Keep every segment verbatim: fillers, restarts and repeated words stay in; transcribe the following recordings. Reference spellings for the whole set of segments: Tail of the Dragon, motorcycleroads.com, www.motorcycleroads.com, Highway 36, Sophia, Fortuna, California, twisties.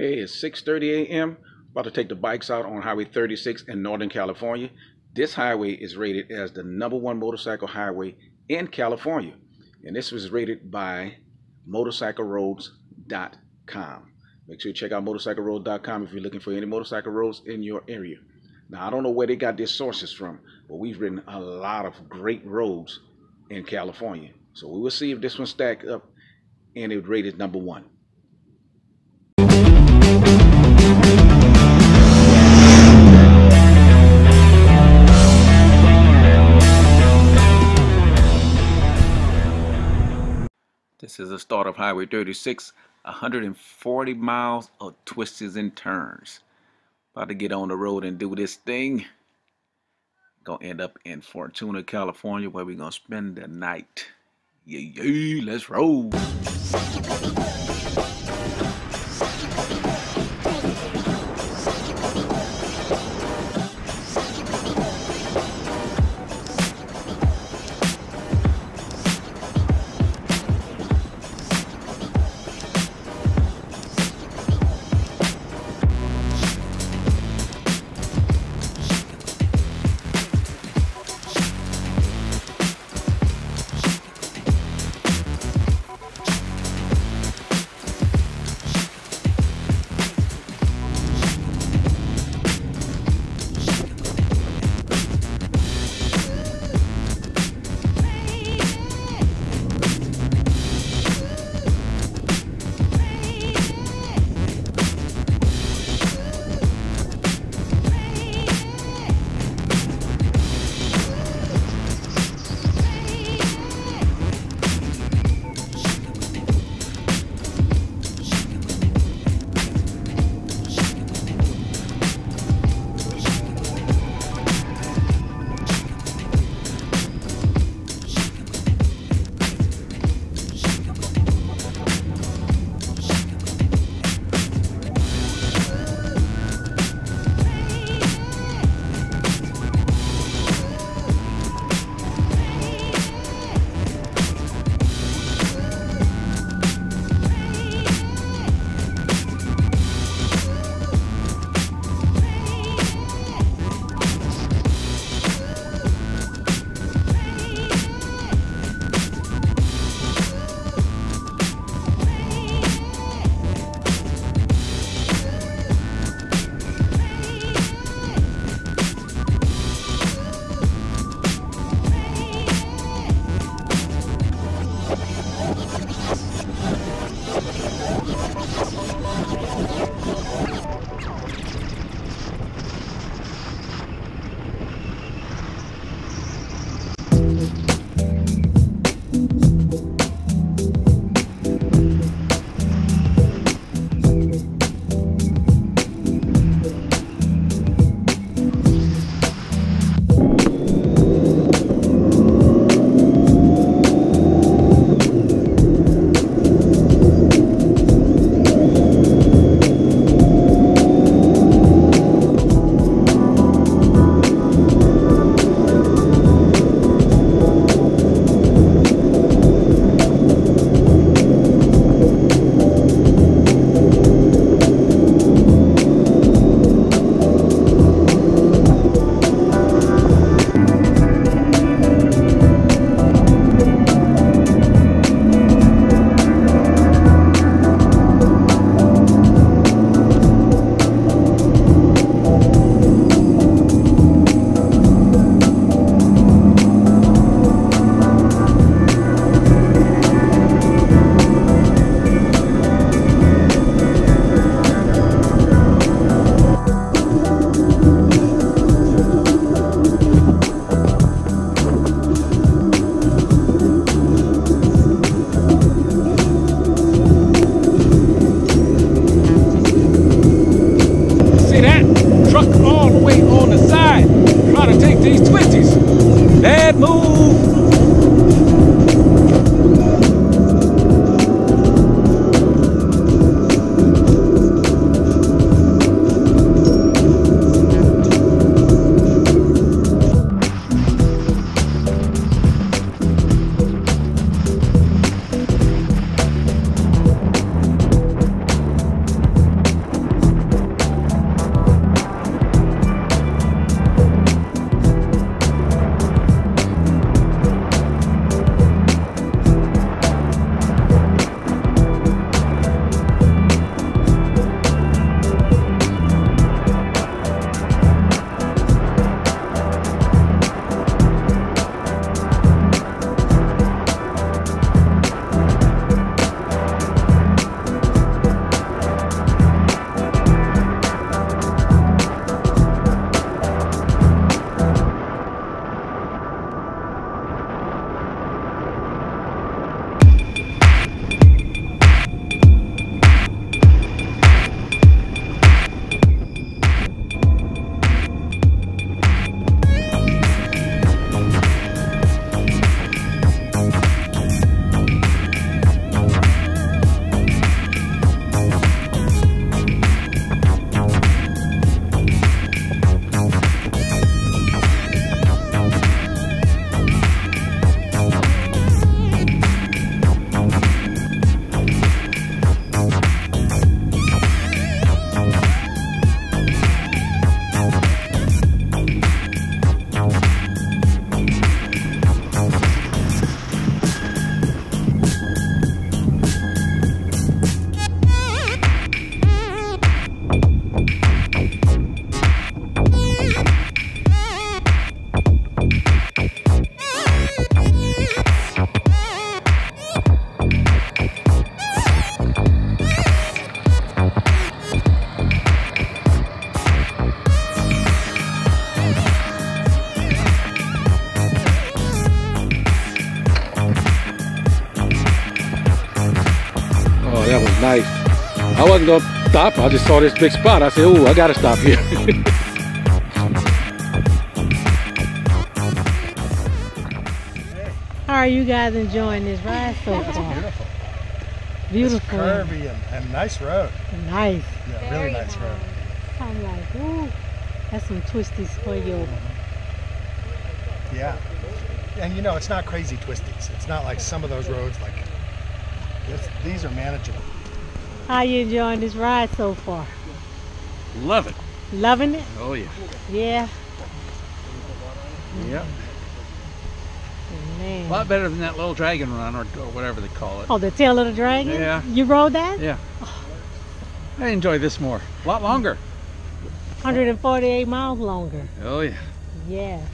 Hey, it's six thirty a m About to take the bikes out on Highway thirty-six in Northern California. This highway is rated as the number one motorcycle highway in California. And this was rated by motorcycle roads dot com. Make sure you check out motorcycle road dot com if you're looking for any motorcycle roads in your area. Now, I don't know where they got their sources from, but we've ridden a lot of great roads in California. So we will see if this one stacks up and it rated number one. This is the start of Highway thirty-six, one hundred forty miles of twists and turns. About to get on the road and do this thing. Gonna end up in Fortuna, California, where we're gonna spend the night. Yeah, yeah, let's roll. wasn't going to stop. I just saw this big spot. I said, oh, I got to stop here. How are you guys enjoying this ride so far? Beautiful. Beautiful. It's curvy and, and nice road. Nice. Yeah, Very really nice, nice road. I'm like, ooh, that's some twisties for you. Yeah. And you know, it's not crazy twisties. It's not like some of those roads, like, this, these are manageable. How are you enjoying this ride so far? Love it. Loving it? Oh, yeah. Yeah. Yeah. Man. A lot better than that little dragon run, or, or whatever they call it. Oh, the Tail of the Dragon? Yeah. You rode that? Yeah. Oh. I enjoy this more. A lot longer. one hundred forty-eight miles longer. Oh, yeah. Yeah.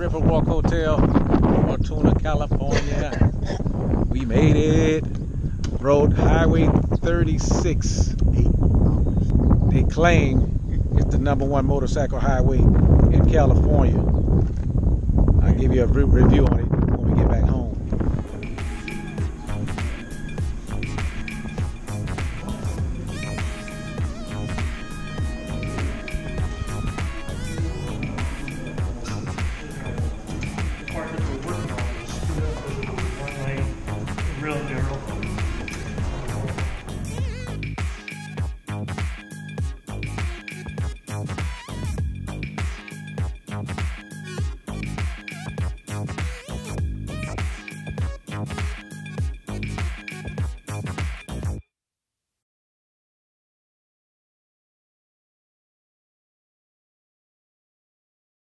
Riverwalk Hotel, Fortuna, California. We made it. Road Highway thirty-six. They claim it's the number one motorcycle highway in California. I'll give you a re review on it.